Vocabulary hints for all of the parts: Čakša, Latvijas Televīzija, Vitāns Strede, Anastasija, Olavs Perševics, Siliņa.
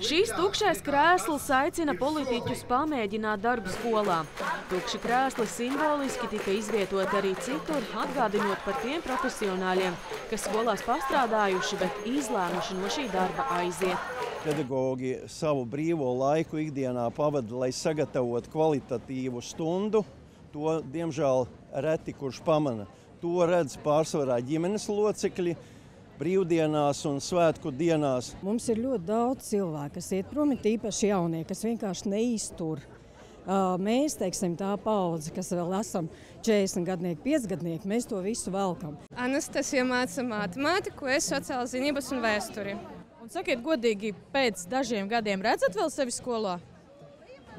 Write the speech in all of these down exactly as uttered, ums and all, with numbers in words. Šīs tukšais krēsls aicina politiķus pamēģināt darbu skolā. Tukši krēsli simboliski tika izvietot arī citur, atgādinot par tiem profesionāļiem, kas skolās pastrādājuši, bet izlēmuši no šī darba aiziet. Pedagogi savu brīvo laiku ikdienā pavada, lai sagatavot kvalitatīvu stundu. To, diemžēl, reti kurš pamana. To redz pārsvarā ģimenes locekļi brīvdienās un svētku dienās. Mums ir ļoti daudz cilvēku, kas iet prom, ir īpaši jaunie, kas vienkārši neiztur. Mēs, teiksim, tā paudze, kas vēl esam četrdesmitgadnieki, piecdesmitgadnieki, mēs to visu velkam. Anastasija māca matemātiku, es sociālas zinības un vēsturi. Un sakiet godīgi, pēc dažiem gadiem redzat vēl sevi skolā?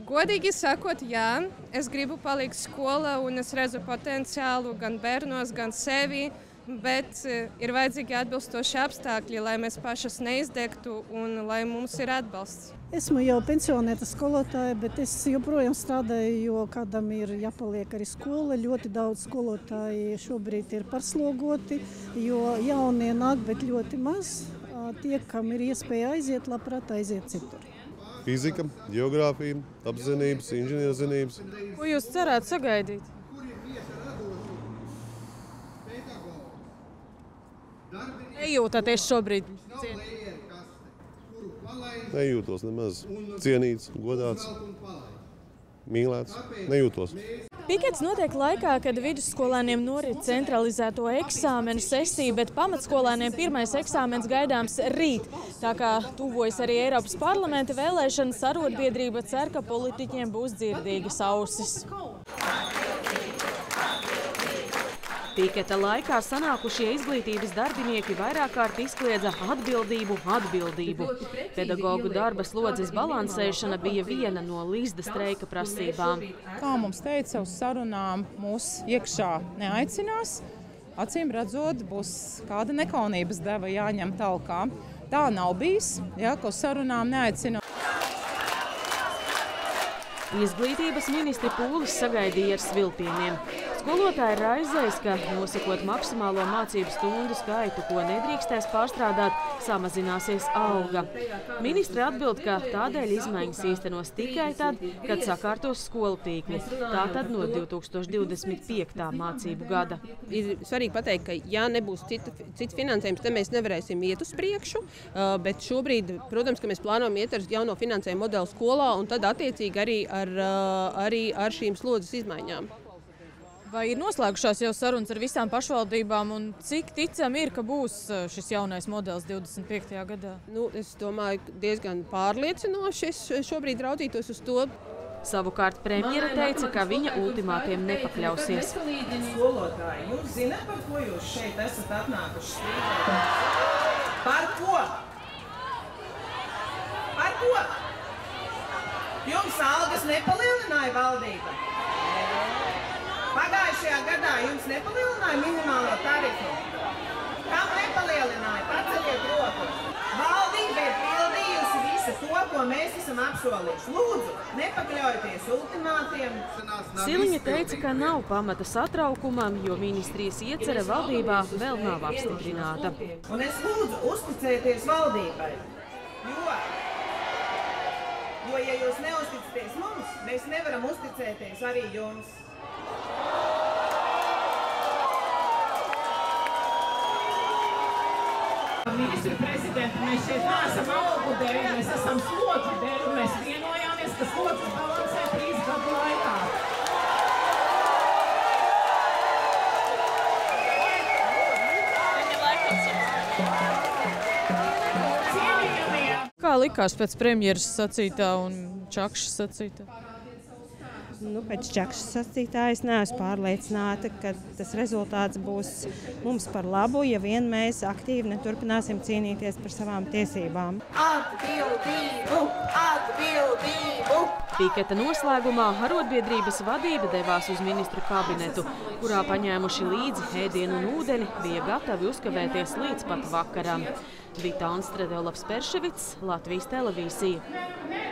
Godīgi sakot, jā, es gribu palikt skolā un es redzu potenciālu gan bērnos, gan sevi, bet ir vajadzīgi atbilstoši apstākļi, lai mēs pašas neizdegtu un lai mums ir atbalsts. Esmu jau pensionēta skolotāja, bet es joprojām strādāju, jo kādam ir jāpaliek arī skola. Ļoti daudz skolotāji šobrīd ir pārslogoti, jo jaunie nāk, bet ļoti maz. Tie, kam ir iespēja aiziet, labprāt aiziet citur. Fizika, geogrāfija, apzinības, inženierzinības. Ko jūs cerētu sagaidīt? Nejūtāties šobrīd cienīt? Nejūtos nemaz cienīts, godāts, mīlēts, nejūtos. Pikets notiek laikā, kad vidusskolēniem norit centralizēto eksāmenu sesiju, bet pamatskolēniem pirmais eksāmens gaidāms rīt. Tā kā tuvojas arī Eiropas parlamenta vēlēšanas, arotbiedrība cer, ka politiķiem būs dzirdīgas ausis. Piketa laikā sanākušie izglītības darbinieki vairāk kārt izkliedza atbildību atbildību. Pedagogu darba slodzes balansēšana bija viena no līzda streika prasībām. Kā mums teica, uz sarunām mūs iekšā neaicinās. Acīm redzot, būs kāda nekaunības deva jāņem talkā. Tā nav bijis, ja, ko sarunām neaicina. Izglītības ministri pūlis sagaidīja ar svilpieniem. Skolotāji ir raizējis, ka nosakot maksimālo mācību stundu skaitu, ko nedrīkstēs pārstrādāt, samazināsies alga. Ministri atbild, ka tādēļ izmaiņas īstenos tikai tad, kad sakārtos skolu tīkli. Tātad no divi tūkstoši divdesmit piektā. Mācību gada. Ir svarīgi pateikt, ka ja nebūs cits finansējums, tad mēs nevarēsim iet uz priekšu, bet šobrīd, protams, ka mēs plānojam iet ar jauno finansējumu modelu skolā un tad attiecīgi arī ar, arī ar šīm slodzes izmaiņām. Vai ir noslēgušās jau sarunas ar visām pašvaldībām un cik ticam ir, ka būs šis jaunais modelis divdesmit piektajā. gadā? Nu, es domāju, diezgan pārliecinoši es šobrīd raudzītos uz to. Savukārt premjera teica, ka viņa ultimātiem nepakļausies. Skolotāji, jūs zināt, par ko jūs šeit esat atnākuši strīdēt? Par ko? Par ko? Jums algas nepalielināja valdība? Pagājušajā gadā jums nepalielināja minimālo tarifu? Kam nepalielināja? Paceliet roku! Valdība ir pildījusi visu to, ko mēs esam apsolījuši. Lūdzu, nepakļaujieties ultimātiem. Siliņa teica, ka nav pamata satraukumam, jo ministrijas iecere valdībā vēl nav apstiprināta. Un es lūdzu uzticēties valdībai, jo... Jo, ja jūs neuzticaties mums, mēs nevaram uzticēties arī jums. Ministru prezidenti, mēs šeit neesam algu dēļ, mēs esam slodžu dēļ, un mēs vienojāmies, ka slodzes balansē trīs gadu laikā. Kā likās pēc premjeras sacītā un Čakšas sacītā? Nu, pēc Čakšas sacītā es neesmu pārliecināta, ka tas rezultāts būs mums par labu, ja vien mēs aktīvi neturpināsim cīnīties par savām tiesībām. Atbildību! Atbildību! Piketa noslēgumā arotbiedrības vadība devās uz ministru kabinetu, kurā paņēmuši līdzi ēdienu un ūdeni, bija gatavi uzkavēties līdz pat vakaram. Vitāns Strede, Olavs Perševics, Latvijas televīzija.